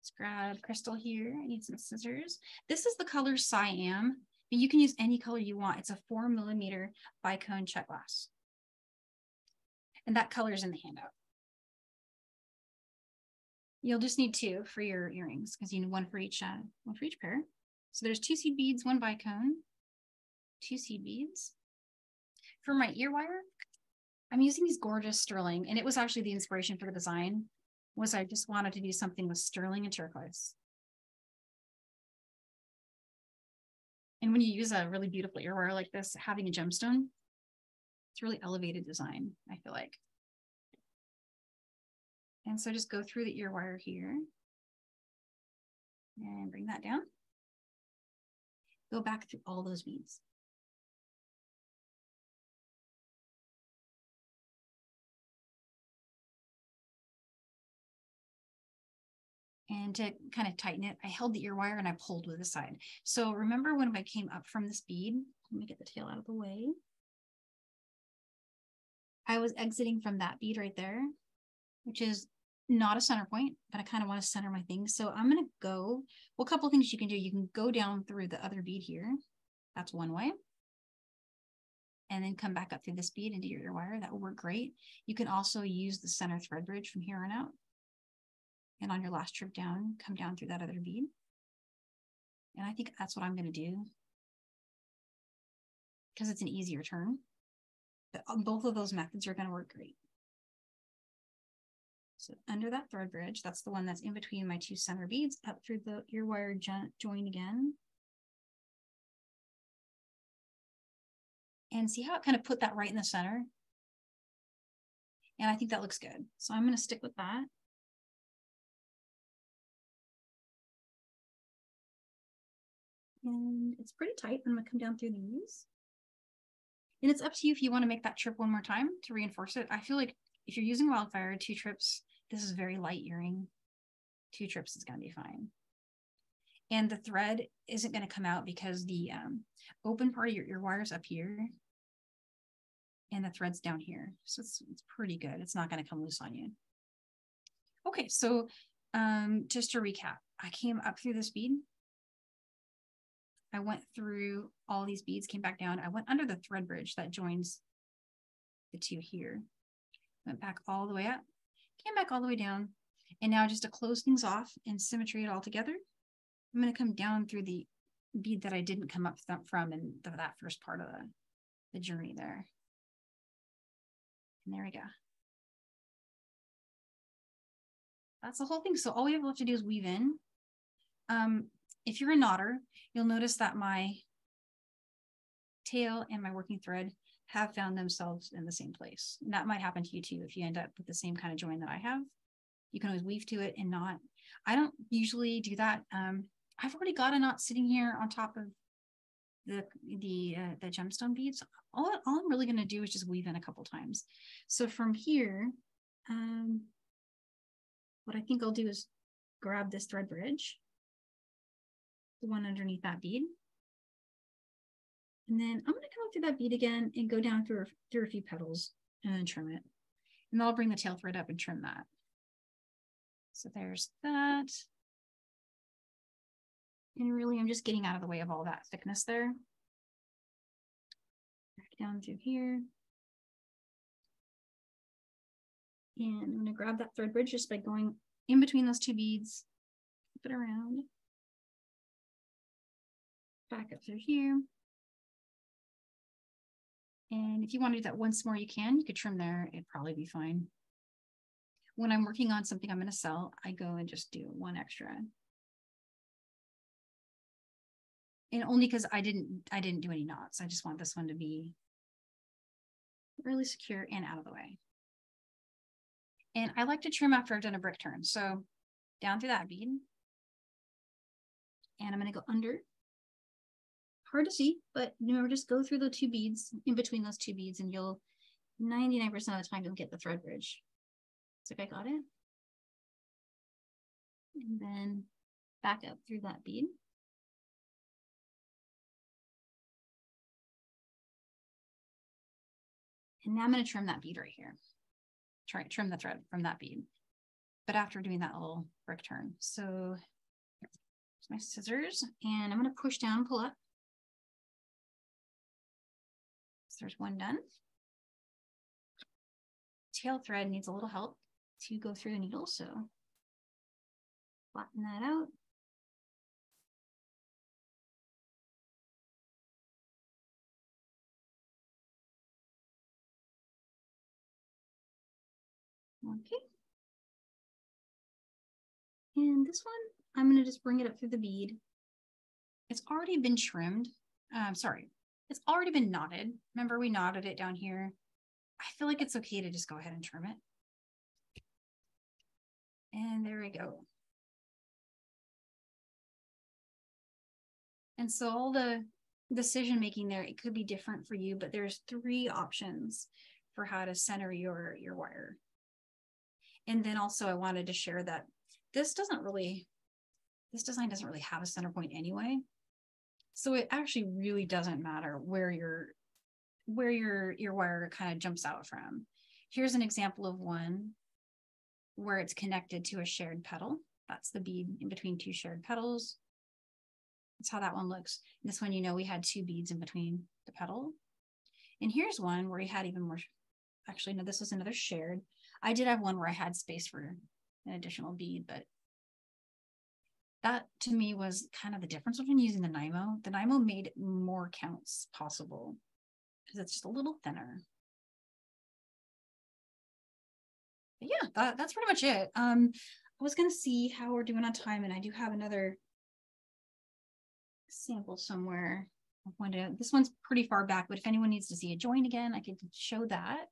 Let's grab crystal here. I need some scissors. This is the color Siam. But you can use any color you want. It's a four millimeter bicone Czech glass. And that color is in the handout. You'll just need two for your earrings because you need one for each uh, one for each pair. So there's two seed beads, one bicone, two seed beads. For my ear wire, I'm using these gorgeous sterling, and it was actually the inspiration for the design was I just wanted to do something with sterling and turquoise. And when you use a really beautiful ear wire like this, having a gemstone, it's really elevated design, I feel like. And so just go through the ear wire here and bring that down. Go back through all those beads. And to kind of tighten it, I held the ear wire and I pulled with the side. So remember when I came up from this bead, let me get the tail out of the way. I was exiting from that bead right there, which is not a center point, but I kind of want to center my thing. So I'm going to go, well, a couple of things you can do. You can go down through the other bead here. That's one way. And then come back up through this bead into your ear wire. That will work great. You can also use the center thread bridge from here on out. And on your last trip down, come down through that other bead. And I think that's what I'm going to do because it's an easier turn. But both of those methods are going to work great. So under that thread bridge, that's the one that's in between my two center beads, up through the ear wire join again. And see how it kind of put that right in the center? And I think that looks good. So I'm going to stick with that. And it's pretty tight. I'm going to come down through these. And it's up to you if you want to make that trip one more time to reinforce it. I feel like if you're using Wildfire, two trips, this is very light earring. Two trips is going to be fine. And the thread isn't going to come out because the um, open part of your ear wire is up here. And the thread's down here. So it's, it's pretty good. It's not going to come loose on you. Okay, so um, just to recap, I came up through this bead. I went through all these beads, came back down. I went under the thread bridge that joins the two here. Went back all the way up, came back all the way down. And now just to close things off and symmetry it all together, I'm going to come down through the bead that I didn't come up from in the, that first part of the, the journey there. And there we go. That's the whole thing. So all we have left to do is weave in. Um, If you're a knotter, you'll notice that my tail and my working thread have found themselves in the same place. And that might happen to you too if you end up with the same kind of join that I have. You can always weave to it and knot. I don't usually do that. Um, I've already got a knot sitting here on top of the the uh, the gemstone beads, all, all I'm really going to do is just weave in a couple times. So from here, um, what I think I'll do is grab this thread bridge, the one underneath that bead, and then I'm going to come up through that bead again and go down through through a few petals and then trim it, and then I'll bring the tail thread up and trim that. So there's that. And really, I'm just getting out of the way of all that thickness there. Back down through here. And I'm going to grab that thread bridge just by going in between those two beads, flip it around. Back up through here. And if you want to do that once more, you can. You could trim there. It'd probably be fine. When I'm working on something I'm going to sell, I go and just do one extra. And only because I didn't, I didn't do any knots. I just want this one to be really secure and out of the way. And I like to trim after I've done a brick turn. So down through that bead. And I'm going to go under. Hard to see, but remember, just go through the two beads, in between those two beads, and you'll ninety-nine percent of the time you'll get the thread bridge. So if I got it. And then back up through that bead. And now I'm going to trim that bead right here. Try trim the thread from that bead. But after doing that little brick turn, so here's my scissors, and I'm going to push down, pull up. So there's one done. Tail thread needs a little help to go through the needle, so flatten that out. Okay. And this one, I'm going to just bring it up through the bead. It's already been trimmed. Um, sorry, it's already been knotted. Remember, we knotted it down here. I feel like it's okay to just go ahead and trim it. And there we go. And so all the decision making there, it could be different for you, but there's three options for how to center your, your wire. And then also I wanted to share that this doesn't really, this design doesn't really have a center point anyway. So it actually really doesn't matter where your, where your, your wire kind of jumps out from. Here's an example of one where it's connected to a shared petal. That's the bead in between two shared petals. That's how that one looks. And this one, you know, we had two beads in between the petal. And here's one where we had even more, actually, no, this was another shared. I did have one where I had space for an additional bead, but that to me was kind of the difference between using the Nymo. The Nymo made more counts possible because it's just a little thinner. But yeah, that, that's pretty much it. Um, I was going to see how we're doing on time, and I do have another sample somewhere. I wanted to, this one's pretty far back, but if anyone needs to see a join again, I could show that.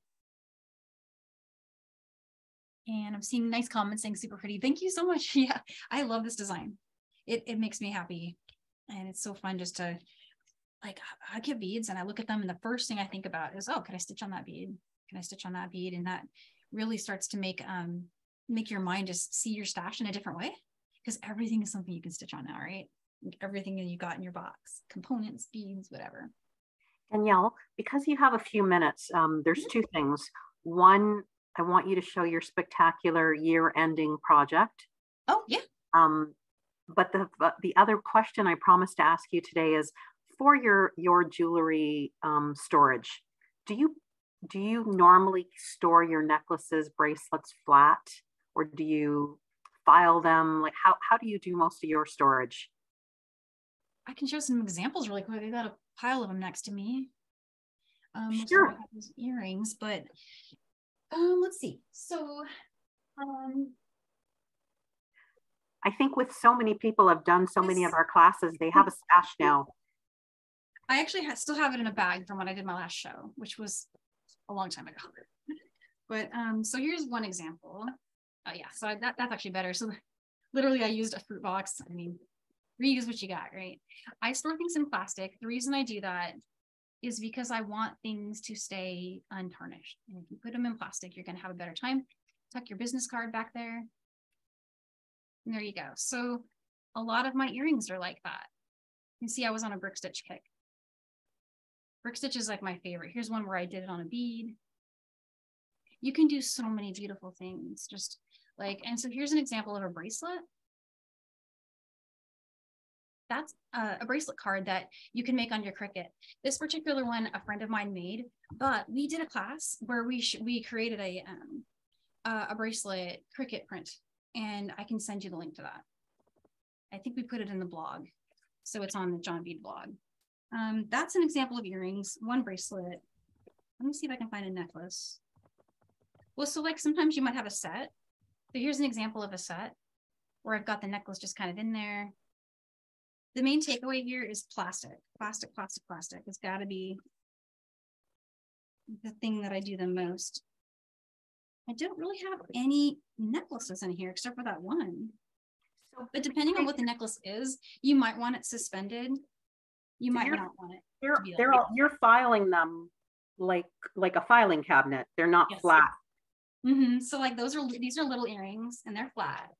And I'm seeing nice comments saying super pretty. Thank you so much. Yeah, I love this design. It, it makes me happy. And it's so fun just to, like, I get beads and I look at them and the first thing I think about is, oh, can I stitch on that bead? Can I stitch on that bead? And that really starts to make, um, make your mind just see your stash in a different way, because everything is something you can stitch on now, right? Like everything that you got in your box, components, beads, whatever. Danielle, because you have a few minutes, um, there's two things. One, I want you to show your spectacular year-ending project. Oh, yeah. Um, but the but the other question I promised to ask you today is for your your jewelry um, storage. Do you do you normally store your necklaces, bracelets flat, or do you file them? Like how how do you do most of your storage? I can show some examples really quick. I got a pile of them next to me. Um, sure. I have those earrings, but. Um, let's see. So, um, I think with so many people have done so many of our classes, they have a stash now. I actually ha still have it in a bag from when I did my last show, which was a long time ago. But um, so here's one example. Oh yeah, so I, that that's actually better. So literally, I used a fruit box. I mean, reuse what you got, right? I store things in plastic. The reason I do that is because I want things to stay untarnished. And if you put them in plastic, you're going to have a better time. Tuck your business card back there. And there you go. So a lot of my earrings are like that. You see, I was on a brick stitch kick. Brick stitch is like my favorite. Here's one where I did it on a bead. You can do so many beautiful things, just like, and so here's an example of a bracelet. That's a, a bracelet card that you can make on your Cricut. This particular one, a friend of mine made, but we did a class where we we created a, um, a, a bracelet Cricut print, and I can send you the link to that. I think we put it in the blog. So it's on the John Bead blog. Um, that's an example of earrings, one bracelet. Let me see if I can find a necklace. Well, so like sometimes you might have a set. So here's an example of a set where I've got the necklace just kind of in there. The main takeaway here is plastic, plastic, plastic, plastic. It's gotta be the thing that I do the most. I don't really have any necklaces in here except for that one. But depending on what the necklace is, you might want it suspended. You might not want it. They're, they're all, you're filing them like like a filing cabinet. They're not yes. flat. Mm-hmm. So like those are these are little earrings and they're flat.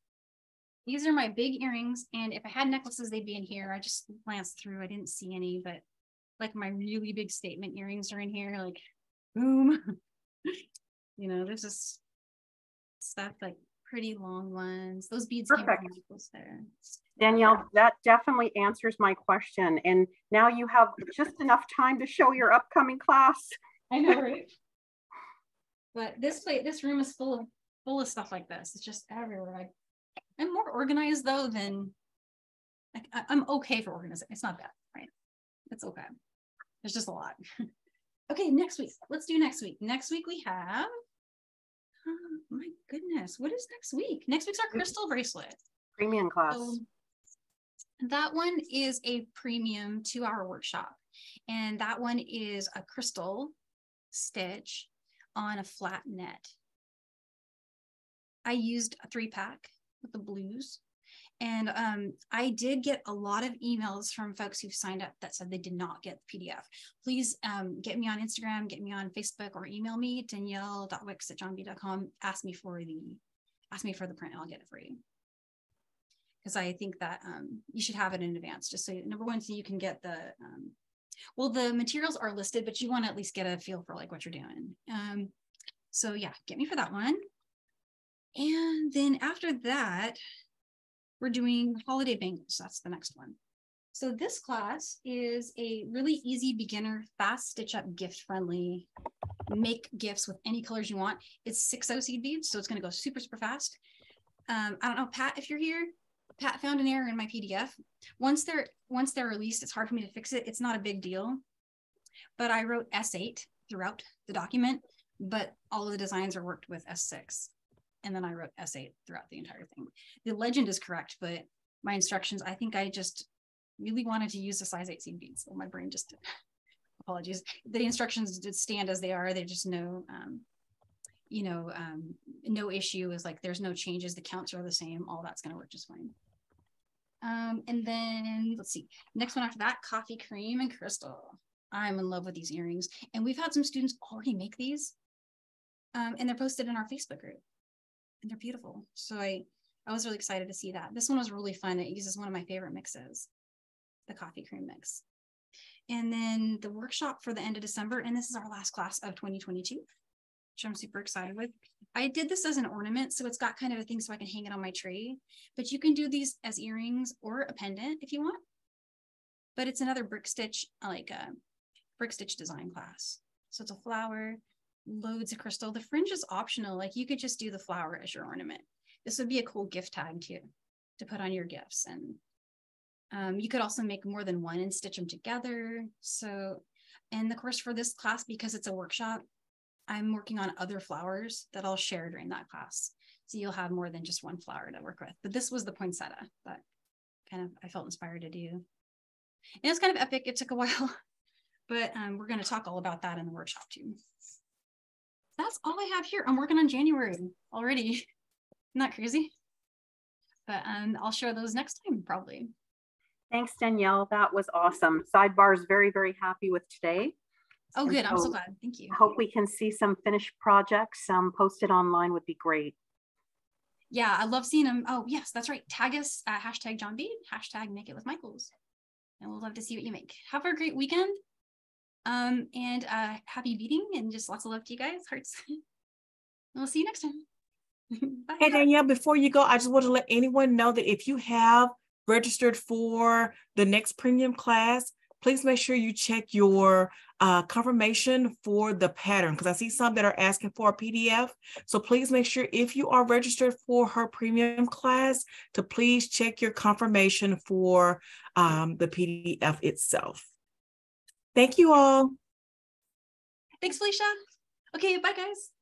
These are my big earrings. And if I had necklaces, they'd be in here. I just glanced through. I didn't see any, but like my really big statement earrings are in here. Like, boom. You know, there's this stuff like pretty long ones. Those beads came from Michaels there. Danielle, that definitely answers my question. And now you have just enough time to show your upcoming class. I know, right? But this plate, this room is full of full of stuff like this. It's just everywhere. I, I'm more organized though than like I, I'm okay for organizing. It's not bad, right? It's okay. There's just a lot. Okay, next week. Let's do next week. Next week we have. Oh, my goodness, what is next week? Next week's our crystal bracelet. Premium class. So that one is a premium two-hour workshop. And that one is a crystal stitch on a flat net. I used a three-pack with the blues. And um, I did get a lot of emails from folks who've signed up that said they did not get the P D F. Please um, get me on Instagram, get me on Facebook, or email me, Danielle dot wicks at johnbead dot com. Ask me for the ask me for the print, and I'll get it for you. Because I think that um, you should have it in advance. Just so you, number one, so you can get the um, well, the materials are listed, but you want to at least get a feel for like what you're doing. Um, so yeah, get me for that one. And then after that, we're doing holiday bangles. That's the next one. So this class is a really easy beginner, fast stitch up, gift friendly, make gifts with any colors you want. It's six O seed beads, so it's going to go super, super fast. Um, I don't know, Pat, if you're here, Pat found an error in my P D F. Once they're, once they're released, it's hard for me to fix it. It's not a big deal, but I wrote S eight throughout the document, but all of the designs are worked with S six. And then I wrote S eight throughout the entire thing. The legend is correct, but my instructions, I think I just really wanted to use the size eight seed beads. So my brain just, apologies. The instructions did stand as they are. They're just no, um, you know, um, no issue is like, there's no changes. The counts are the same. All that's gonna work just fine. Um, and then let's see, next one after that, coffee cream and crystal. I'm in love with these earrings. And we've had some students already make these um, and they're posted in our Facebook group. And they're beautiful. So I, I was really excited to see that. This one was really fun. It uses one of my favorite mixes, the coffee cream mix. And then the workshop for the end of December. And this is our last class of twenty twenty-two, which I'm super excited with. I did this as an ornament. So it's got kind of a thing so I can hang it on my tree, but you can do these as earrings or a pendant if you want, but it's another brick stitch, like a brick stitch design class. So it's a flower, loads of crystal. The fringe is optional. Like you could just do the flower as your ornament. This would be a cool gift tag too, to put on your gifts. And um, you could also make more than one and stitch them together. So, and of course for this class, because it's a workshop, I'm working on other flowers that I'll share during that class. So you'll have more than just one flower to work with. But this was the poinsettia that kind of I felt inspired to do. And it was kind of epic. It took a while, but um, we're going to talk all about that in the workshop too. That's all I have here. I'm working on January already. Isn't that crazy? But um, I'll share those next time, probably. Thanks, Danielle. That was awesome. Sidebar is very, very happy with today. Oh, and good. So I'm so glad. Thank you. Hope we can see some finished projects um, posted online would be great. Yeah, I love seeing them. Oh, yes, that's right. Tag us, uh, hashtag John Bead, hashtag make it with Michaels. And we'll love to see what you make. Have a great weekend. Um, and uh, happy beading and just lots of love to you guys. Hearts. We'll see you next time. Bye. Hey, Danielle, before you go, I just want to let anyone know that if you have registered for the next premium class, please make sure you check your uh, confirmation for the pattern, because I see some that are asking for a P D F. So please make sure if you are registered for her premium class to please check your confirmation for um, the P D F itself. Thank you all. Thanks, Felicia. Okay, bye, guys.